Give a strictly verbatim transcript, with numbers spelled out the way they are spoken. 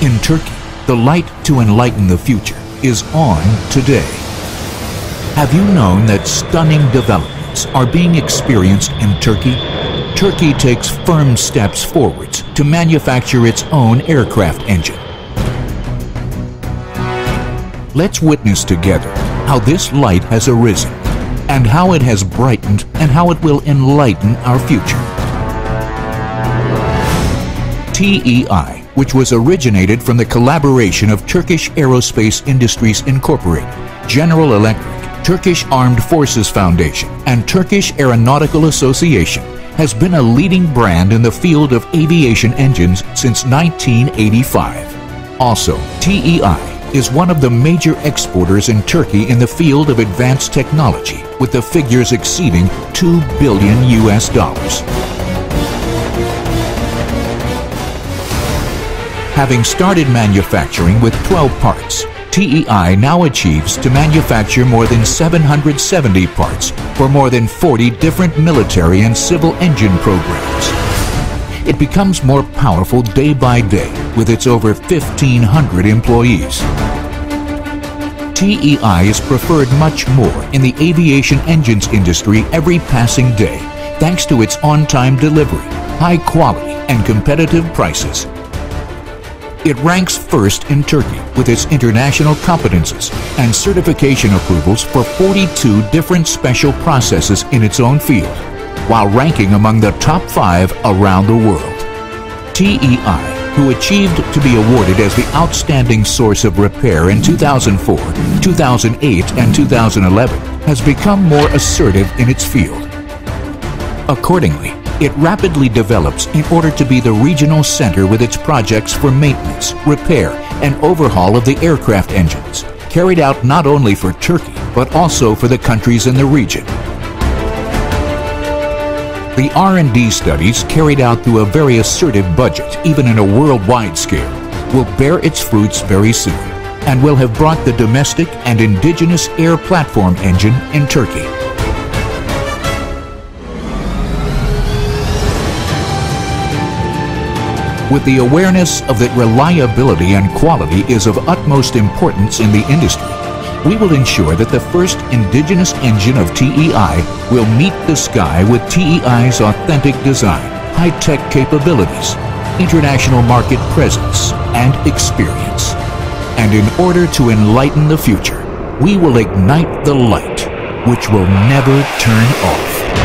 In Turkey, the light to enlighten the future is on today. Have you known that stunning developments are being experienced in Turkey? Turkey takes firm steps forwards to manufacture its own aircraft engine. Let's witness together how this light has arisen and how it has brightened and how it will enlighten our future. T E I, which was originated from the collaboration of Turkish Aerospace Industries Incorporated, General Electric, Turkish Armed Forces Foundation, and Turkish Aeronautical Association, has been a leading brand in the field of aviation engines since nineteen eighty-five. Also, T E I is one of the major exporters in Turkey in the field of advanced technology, with the figures exceeding two billion U S dollars. Having started manufacturing with twelve parts, T E I now achieves to manufacture more than seven hundred seventy parts for more than forty different military and civil engine programs. It becomes more powerful day by day with its over fifteen hundred employees. T E I is preferred much more in the aviation engines industry every passing day, thanks to its on-time delivery, high quality, and competitive prices. It ranks first in Turkey with its international competences and certification approvals for forty-two different special processes in its own field, while ranking among the top five around the world. T E I, who achieved to be awarded as the Outstanding Source of Repair in two thousand four, two thousand eight, and two thousand eleven, has become more assertive in its field. Accordingly, it rapidly develops in order to be the regional center with its projects for maintenance, repair, and overhaul of the aircraft engines, carried out not only for Turkey, but also for the countries in the region. The R and D studies carried out through a very assertive budget, even in a worldwide scale, will bear its fruits very soon and will have brought the domestic and indigenous air platform engine in Turkey. With the awareness of that reliability and quality is of utmost importance in the industry, we will ensure that the first indigenous engine of T E I will meet the sky with T E I's authentic design, high-tech capabilities, international market presence, and experience. And in order to enlighten the future, we will ignite the light, which will never turn off.